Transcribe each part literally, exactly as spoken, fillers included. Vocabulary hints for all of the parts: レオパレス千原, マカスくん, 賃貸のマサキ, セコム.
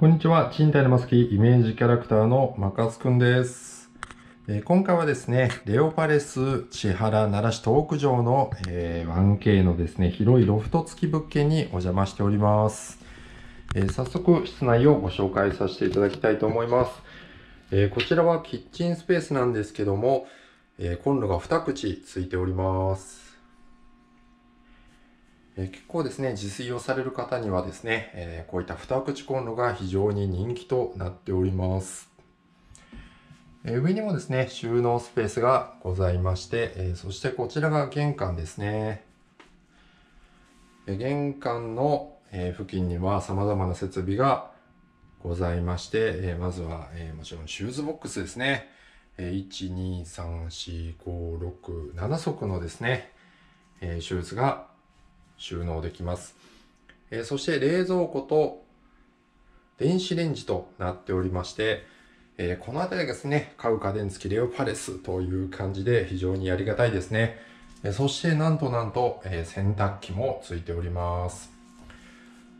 こんにちは、賃貸のマスキイメージキャラクターのマカスくんです、えー、今回はですね、レオパレス千原習志東屋上の、えー、ワンケー のですね、広いロフト付き物件にお邪魔しております、えー、早速室内をご紹介させていただきたいと思います、えー、こちらはキッチンスペースなんですけども、えー、コンロがにくちついておりますえ結構ですね、自炊をされる方にはですね、えー、こういったに口コンロが非常に人気となっております。えー、上にもですね、収納スペースがございまして、えー、そしてこちらが玄関ですね。えー、玄関の、えー、付近には様々な設備がございまして、えー、まずは、えー、もちろんシューズボックスですね。えー、いち、に、さん、よん、ご、ろく、なな足のですね、えー、シューズが収納できます、えー、そして冷蔵庫と電子レンジとなっておりまして、えー、この辺りですね、家具家電付きレオパレスという感じで非常にありがたいですね、えー、そしてなんとなんと、えー、洗濯機もついております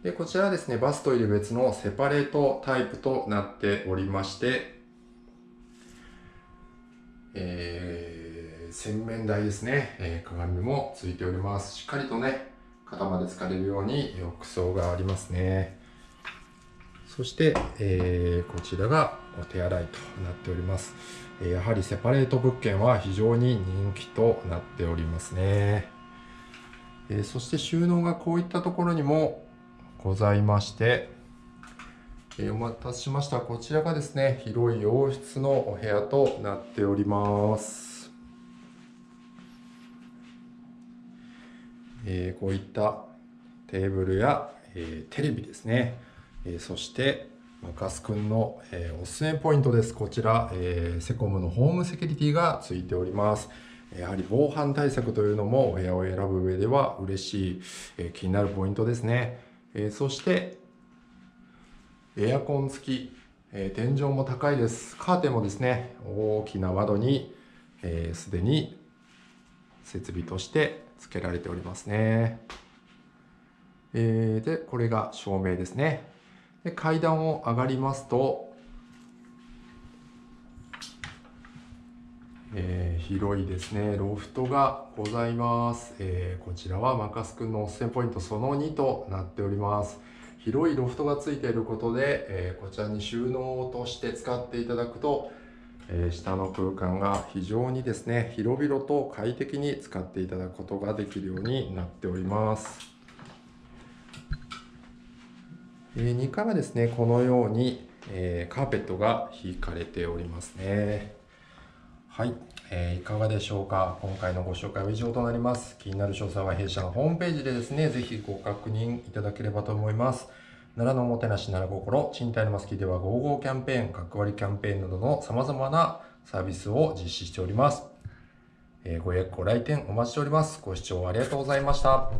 でこちらはですね、バストイレ別のセパレートタイプとなっておりまして、えー、洗面台ですね、えー、鏡もついております。しっかりとね、肩まで疲れるように浴槽がありますね。そして、えー、こちらがお手洗いとなっております、えー、やはりセパレート物件は非常に人気となっておりますね、えー、そして収納がこういったところにもございまして、えー、お待たせしました。こちらがですね、広い洋室のお部屋となっております。えー、こういったテーブルや、えー、テレビですね、えー、そしてマカスくんの、えー、おすすめポイントです。こちら、えー、セコムのホームセキュリティがついております。やはり防犯対策というのもお部屋を選ぶ上では嬉しい、えー、気になるポイントですね、えー、そしてエアコン付き、えー、天井も高いです。カーテンもですね、大きな窓にすで、えー、に設備として付けられておりますね、えー、でこれが照明ですね。で階段を上がりますと、えー、広いですね、ロフトがございます、えー、こちらはマカスくんのおすすめポイントそのにとなっております。広いロフトが付いていることで、えー、こちらに収納として使っていただくと、えー、下の空間が非常にですね、広々と快適に使っていただくことができるようになっております、えー、にかいはですね、このように、えー、カーペットが敷かれておりますね。はい、えー、いかがでしょうか。今回のご紹介は以上となります。気になる詳細は弊社のホームページでですね、ぜひご確認いただければと思います。奈良のおもてなし奈良心、賃貸のマスキーではごじゅうごキャンペーン、各割キャンペーンなどの様々なサービスを実施しております。えー、ご予約ご来店お待ちしております。ご視聴ありがとうございました。